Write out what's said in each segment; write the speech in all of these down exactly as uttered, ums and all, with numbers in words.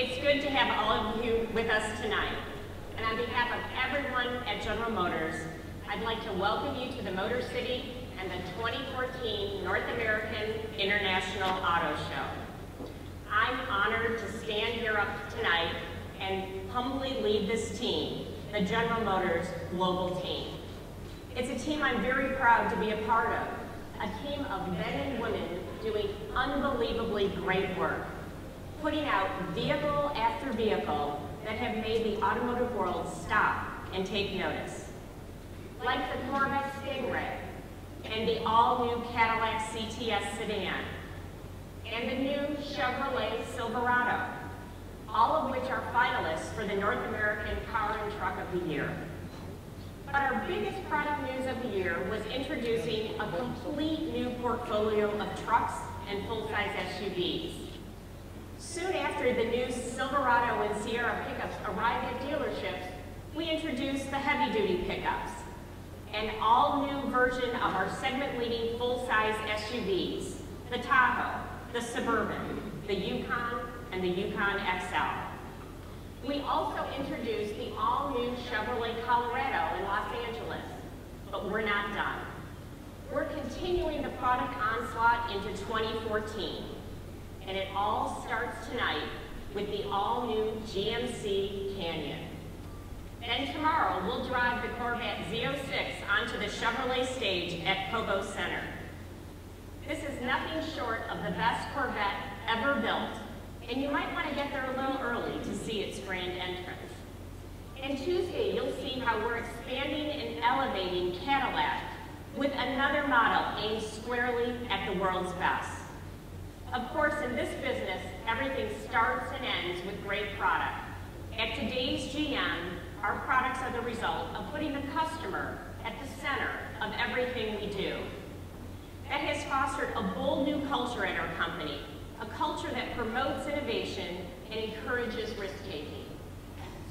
It's good to have all of you with us tonight. And on behalf of everyone at General Motors, I'd like to welcome you to the Motor City and the twenty fourteen North American International Auto Show. I'm honored to stand here up tonight and humbly lead this team, the General Motors Global Team. It's a team I'm very proud to be a part of, a team of men and women doing unbelievably great work, putting out vehicle after vehicle that have made the automotive world stop and take notice. Like the Corvette Stingray, and the all-new Cadillac C T S sedan, and the new Chevrolet Silverado, all of which are finalists for the North American Power and Truck of the Year. But our biggest product news of the year was introducing a complete new portfolio of trucks and full-size S U Vs. Soon after the new Silverado and Sierra pickups arrived at dealerships, we introduced the heavy-duty pickups, an all-new version of our segment-leading full-size S U Vs, the Tahoe, the Suburban, the Yukon, and the Yukon X L. We also introduced the all-new Chevrolet Colorado in Los Angeles, but we're not done. We're continuing the product onslaught into twenty fourteen, and it all starts tonight with the all-new G M C Canyon. Then tomorrow, we'll drive the Corvette Z oh six onto the Chevrolet stage at Cobo Center. This is nothing short of the best Corvette ever built, and you might want to get there a little early to see its grand entrance. And Tuesday, you'll see how we're expanding and elevating Cadillac with another model aimed squarely at the world's best. Of course, in this business, everything starts and ends with great product. At today's G M, our products are the result of putting the customer at the center of everything we do. That has fostered a bold new culture at our company, a culture that promotes innovation and encourages risk-taking.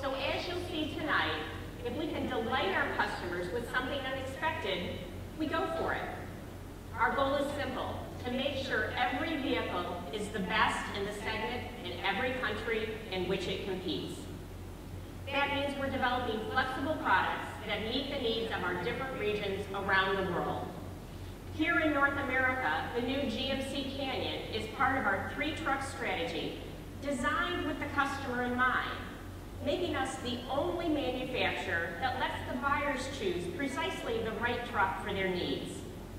So as you'll see tonight, if we can delight our customers with something unexpected, we go for it. Our goal is simple, to make sure every vehicle is the best in the segment in every country in which it competes. That means we're developing flexible products that meet the needs of our different regions around the world. Here in North America, the new G M C Canyon is part of our three-truck strategy, designed with the customer in mind, making us the only manufacturer that lets the buyers choose precisely the right truck for their needs,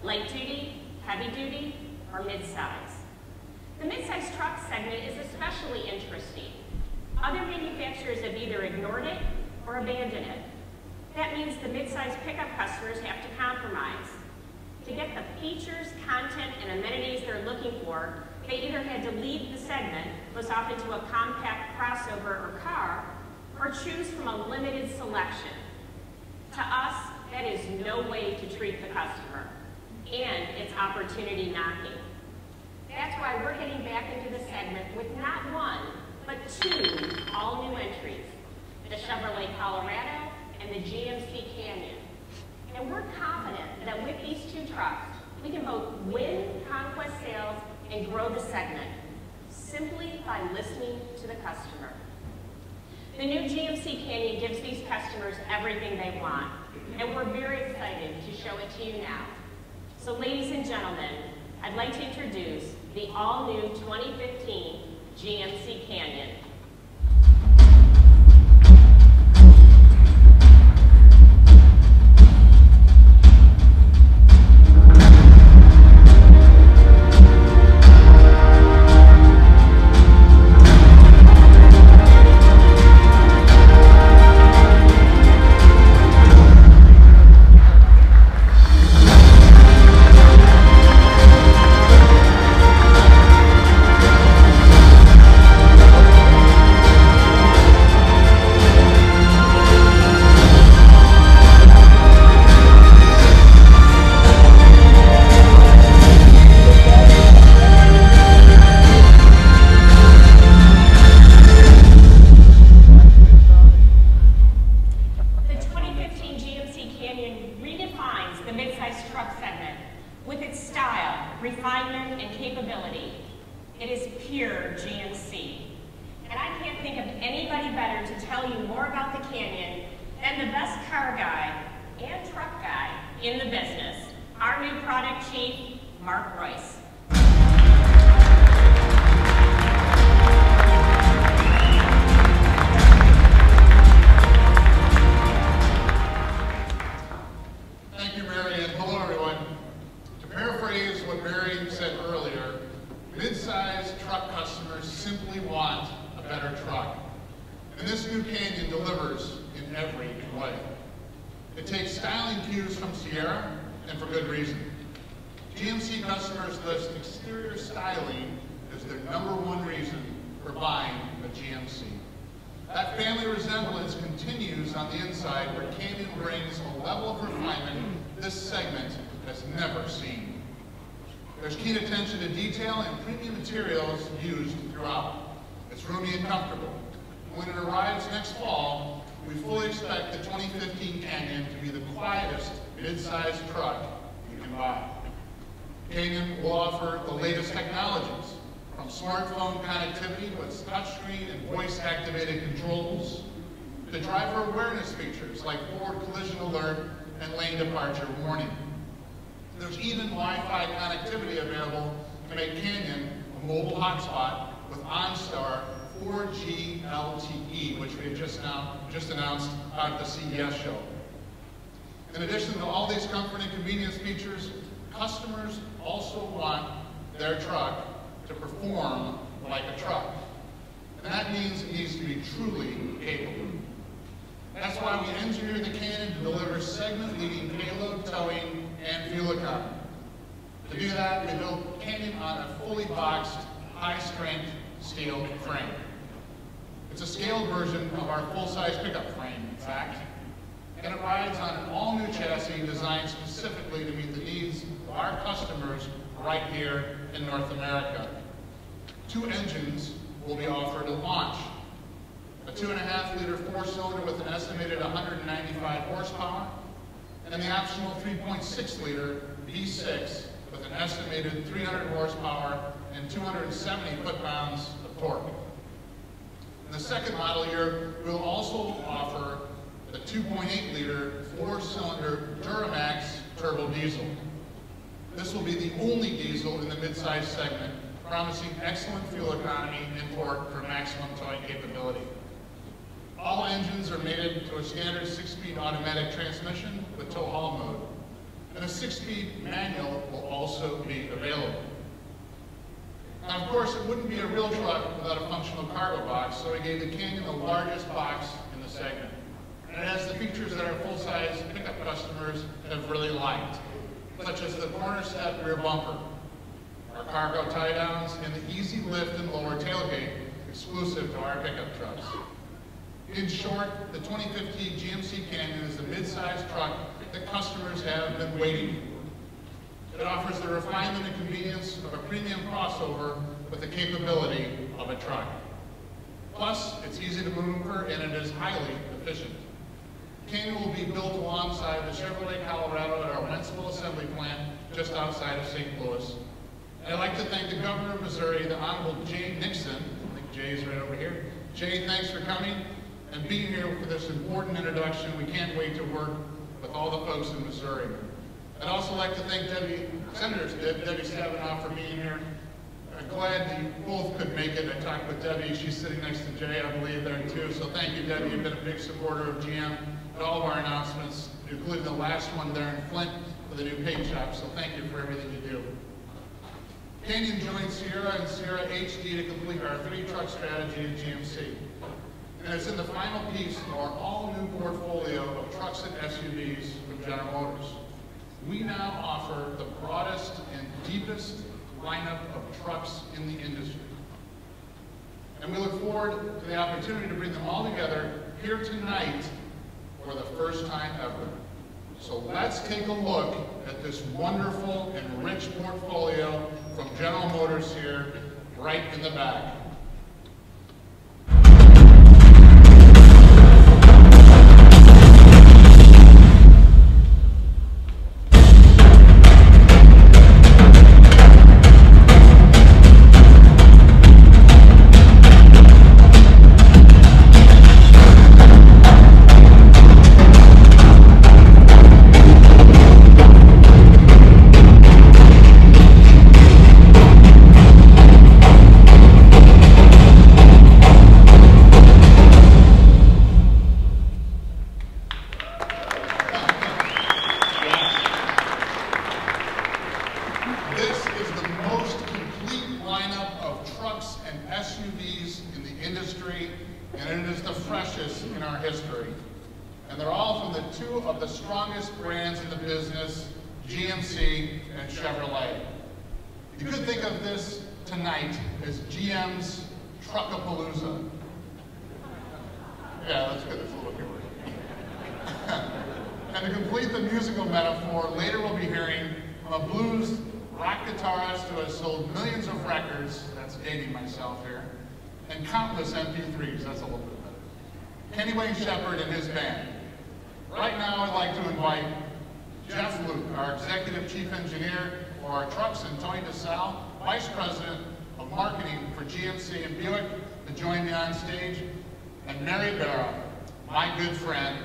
light-duty, heavy-duty, or midsize. The midsize truck segment is especially interesting. Other manufacturers have either ignored it or abandoned it. That means the midsize pickup customers have to compromise. To get the features, content, and amenities they're looking for, they either had to leave the segment, most often to a compact crossover or car, or choose from a limited selection. To us, that is no way to treat the customer, and it's opportunity knocking. That's why we're getting back into the segment with not one, but two all-new entries, the Chevrolet Colorado and the G M C Canyon. And we're confident that with these two trucks, we can both win conquest sales and grow the segment, simply by listening to the customer. The new G M C Canyon gives these customers everything they want, and we're very excited to show it to you now. So ladies and gentlemen, I'd like to introduce the all-new twenty fifteen G M C Canyon. in the business, our new product chief, Mark Royce. Thank you, Mary, and hello, everyone. To paraphrase what Mary said earlier, mid-sized truck customers simply want a better truck. And this new Canyon delivers in every way. It takes styling cues from Sierra, and for good reason. G M C customers list exterior styling as their number one reason for buying a G M C. That family resemblance continues on the inside, where Canyon brings a level of refinement this segment has never seen. There's keen attention to detail and premium materials used throughout. It's roomy and comfortable. When it arrives next fall, we fully expect the twenty fifteen Canyon to be the quietest mid-sized truck you can buy. Canyon will offer the latest technologies, from smartphone connectivity with touchscreen and voice-activated controls, to driver awareness features like forward collision alert and lane departure warning. There's even Wi-Fi connectivity available to make Canyon a mobile hotspot with OnStar four G L T E, which we have just, now, just announced at the C E S show. In addition to all these comfort and convenience features, customers also want their truck to perform like a truck. And that means it needs to be truly capable. That's why we engineered the Canyon to deliver segment-leading payload, towing, and fuel economy. To do that, we built Canyon on a fully boxed, high-strength steel frame. It's a scaled version of our full-size pickup frame, in fact, and it rides on an all-new chassis designed specifically to meet the needs of our customers right here in North America. Two engines will be offered at launch. A two point five liter four-cylinder with an estimated one hundred ninety-five horsepower, and the optional three point six liter V six with an estimated three hundred horsepower and two hundred seventy foot-pounds of torque. In the second model year, we'll also offer the two point eight liter four-cylinder Duramax turbo diesel. This will be the only diesel in the mid-size segment, promising excellent fuel economy and torque for maximum towing capability. All engines are mated to a standard six-speed automatic transmission with tow-haul mode, and a six-speed manual will also be available. Now, of course, it wouldn't be a real truck without a functional cargo box, so we gave the Canyon the largest box in the segment. And it has the features that our full-size pickup customers have really liked, such as the corner step rear bumper, our cargo tie-downs, and the easy lift and lower tailgate exclusive to our pickup trucks. In short, the twenty fifteen G M C Canyon is the mid-size truck that customers have been waiting for. It offers the refinement and convenience of a premium crossover with the capability of a truck. Plus, it's easy to maneuver and it is highly efficient. Canyon will be built alongside the Chevrolet Colorado at our Wentzville assembly plant just outside of Saint Louis. And I'd like to thank the Governor of Missouri, the Honorable Jay Nixon. I think Jay's right over here. Jay, thanks for coming and being here for this important introduction. We can't wait to work with all the folks in Missouri. I'd also like to thank Debbie, Senators Debbie Stabenow for being here. I'm glad you both could make it. I talked with Debbie. She's sitting next to Jay, I believe, there too. So thank you, Debbie. You've been a big supporter of G M at all of our announcements, including the last one there in Flint for the new paint shop. So thank you for everything you do. Canyon joined Sierra and Sierra H D to complete our three-truck strategy at G M C. And it's in the final piece of our all-new portfolio of trucks and S U Vs from General Motors. We now offer the broadest and deepest lineup of trucks in the industry. And we look forward to the opportunity to bring them all together here tonight for the first time ever. So let's take a look at this wonderful and rich portfolio from General Motors here, right in the back. history, and it is the freshest in our history. And they're all from the two of the strongest brands in the business, G M C and Chevrolet. You could think of this tonight as G M's Truckapalooza. Yeah, that's good, that's a little humorous. And to complete the musical metaphor, later we'll be hearing from a blues rock guitarist who has sold millions of records, that's dating myself here, and countless M P threes, that's a little bit better. Kenny Wayne Shepherd and his band. Right now I'd like to invite Jeff Luke, our Executive Chief Engineer for our trucks, and Tony DeSalle, Vice President of Marketing for G M C and Buick, to join me on stage, and Mary Barra, my good friend,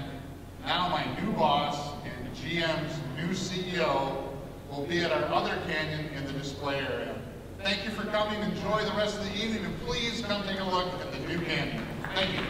now my new boss and G M's new C E O, will be at our other canyon in the display area. Thank you for coming. Enjoy the rest of the evening, and please come take a look at the new canyon. Thank you.